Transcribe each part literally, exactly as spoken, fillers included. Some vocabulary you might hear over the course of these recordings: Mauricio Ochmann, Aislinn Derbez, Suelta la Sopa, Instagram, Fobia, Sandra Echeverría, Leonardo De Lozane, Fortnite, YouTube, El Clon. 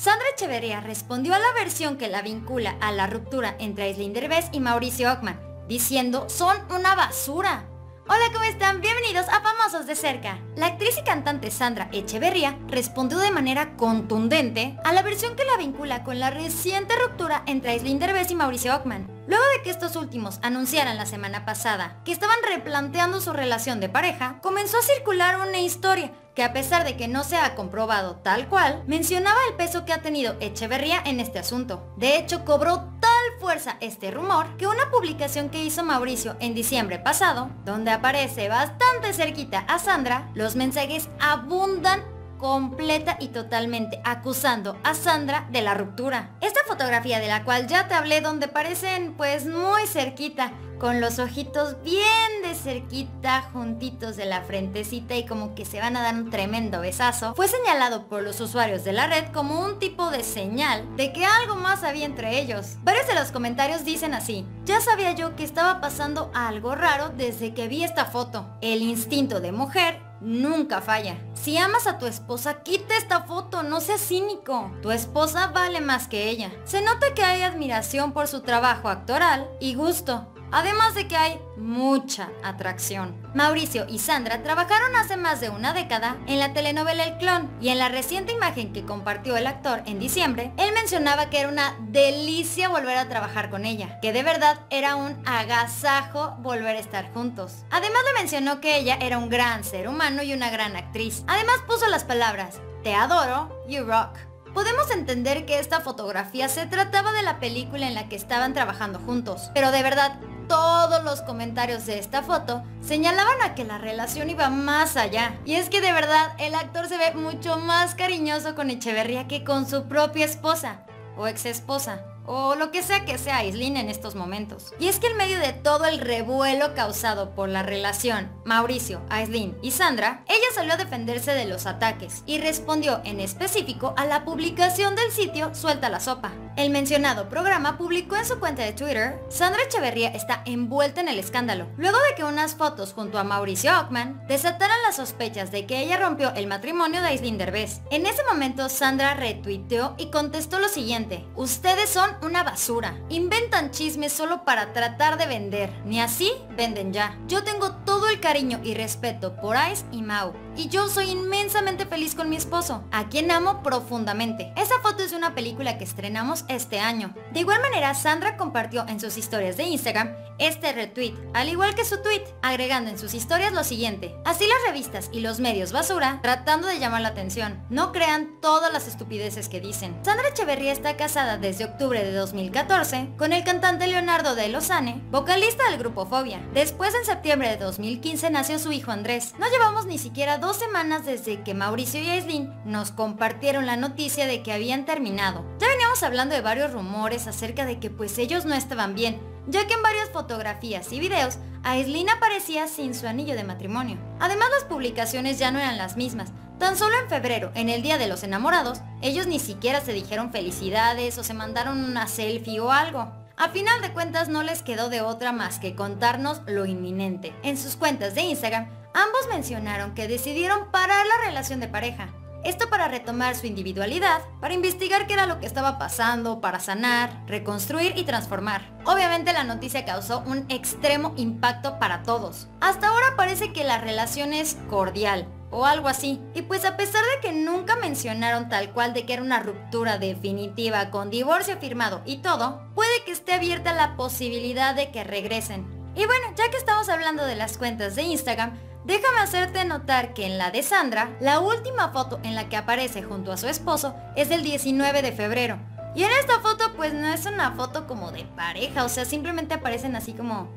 Sandra Echeverría respondió a la versión que la vincula a la ruptura entre Aislinn Derbez y Mauricio Ochmann, diciendo son una basura. Hola, ¿cómo están? Bienvenidos a Famosos de Cerca. La actriz y cantante Sandra Echeverría respondió de manera contundente a la versión que la vincula con la reciente ruptura entre Aislinn Derbez y Mauricio Ochmann. Luego de que estos últimos anunciaran la semana pasada que estaban replanteando su relación de pareja, comenzó a circular una historia que, a pesar de que no se ha comprobado tal cual, mencionaba el peso que ha tenido Echeverría en este asunto. De hecho, cobró tal fuerza este rumor que una publicación que hizo Mauricio en diciembre pasado, donde aparece bastante cerquita a Sandra, los mensajes abundan completa y totalmente acusando a Sandra de la ruptura. Esta fotografía de la cual ya te hablé, donde parecen pues muy cerquita, con los ojitos bien de cerquita, juntitos de la frentecita y como que se van a dar un tremendo besazo, fue señalado por los usuarios de la red como un tipo de señal de que algo más había entre ellos. Varios de los comentarios dicen así: ya sabía yo que estaba pasando algo raro desde que vi esta foto. El instinto de mujer nunca falla. Si amas a tu esposa, quita esta foto, no seas cínico. Tu esposa vale más que ella. Se nota que hay admiración por su trabajo actoral y gusto, además de que hay mucha atracción. Mauricio y Sandra trabajaron hace más de una década en la telenovela El Clon, y en la reciente imagen que compartió el actor en diciembre, él mencionaba que era una delicia volver a trabajar con ella, que de verdad era un agasajo volver a estar juntos. Además le mencionó que ella era un gran ser humano y una gran actriz. Además puso las palabras "te adoro", "you rock". Podemos entender que esta fotografía se trataba de la película en la que estaban trabajando juntos, pero de verdad todos los comentarios de esta foto señalaban a que la relación iba más allá. Y es que de verdad el actor se ve mucho más cariñoso con Echeverría que con su propia esposa o ex esposa, o lo que sea que sea Aislinn en estos momentos. Y es que en medio de todo el revuelo causado por la relación Mauricio, Aislinn y Sandra, ella salió a defenderse de los ataques y respondió en específico a la publicación del sitio Suelta la Sopa. El mencionado programa publicó en su cuenta de Twitter: Sandra Echeverría está envuelta en el escándalo, luego de que unas fotos junto a Mauricio Ochmann desataran las sospechas de que ella rompió el matrimonio de Aislinn Derbez. En ese momento Sandra retuiteó y contestó lo siguiente: ustedes son una basura, inventan chismes solo para tratar de vender, ni así venden ya. Yo tengo todo el cariño y respeto por Ais y Mau, y yo soy inmensamente feliz con mi esposo, a quien amo profundamente. Esa foto es de una película que estrenamos este año. De igual manera, Sandra compartió en sus historias de Instagram este retweet, al igual que su tweet, agregando en sus historias lo siguiente: así las revistas y los medios basura, tratando de llamar la atención. No crean todas las estupideces que dicen. Sandra Echeverría está casada desde octubre de dos mil catorce con el cantante Leonardo De Lozane, vocalista del grupo Fobia. Después, en septiembre de dos mil quince, nació su hijo Andrés. No llevamos ni siquiera dos semanas desde que Mauricio y Aislinn nos compartieron la noticia de que habían terminado. Ya veníamos hablando de varios rumores acerca de que pues ellos no estaban bien, ya que en varias fotografías y videos Aislinn aparecía sin su anillo de matrimonio. Además, las publicaciones ya no eran las mismas. Tan solo en febrero, en el Día de los Enamorados, ellos ni siquiera se dijeron felicidades o se mandaron una selfie o algo. A final de cuentas, no les quedó de otra más que contarnos lo inminente. En sus cuentas de Instagram, ambos mencionaron que decidieron parar la relación de pareja. Esto para retomar su individualidad, para investigar qué era lo que estaba pasando, para sanar, reconstruir y transformar. Obviamente la noticia causó un extremo impacto para todos. Hasta ahora parece que la relación es cordial o algo así. Y pues a pesar de que nunca mencionaron tal cual de que era una ruptura definitiva con divorcio firmado y todo, puede que esté abierta la posibilidad de que regresen. Y bueno, ya que estamos hablando de las cuentas de Instagram, déjame hacerte notar que en la de Sandra, la última foto en la que aparece junto a su esposo es del diecinueve de febrero. Y en esta foto pues no es una foto como de pareja, o sea, simplemente aparecen así como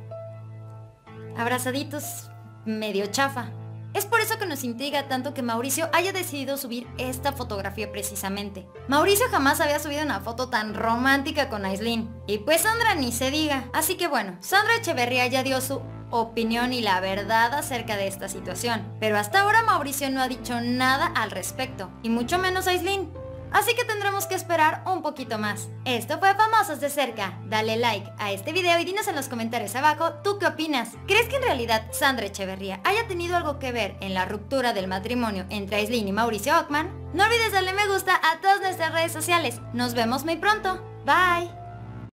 abrazaditos, medio chafa. Es por eso que nos intriga tanto que Mauricio haya decidido subir esta fotografía precisamente. Mauricio jamás había subido una foto tan romántica con Aislinn, y pues Sandra ni se diga. Así que bueno, Sandra Echeverría ya dio su opinión y la verdad acerca de esta situación, pero hasta ahora Mauricio no ha dicho nada al respecto, y mucho menos Aislinn. Así que tendremos que esperar un poquito más. Esto fue Famosos de Cerca. Dale like a este video y dinos en los comentarios abajo tú qué opinas. ¿Crees que en realidad Sandra Echeverría haya tenido algo que ver en la ruptura del matrimonio entre Aislinn y Mauricio Ochmann? No olvides darle me gusta a todas nuestras redes sociales. Nos vemos muy pronto. Bye.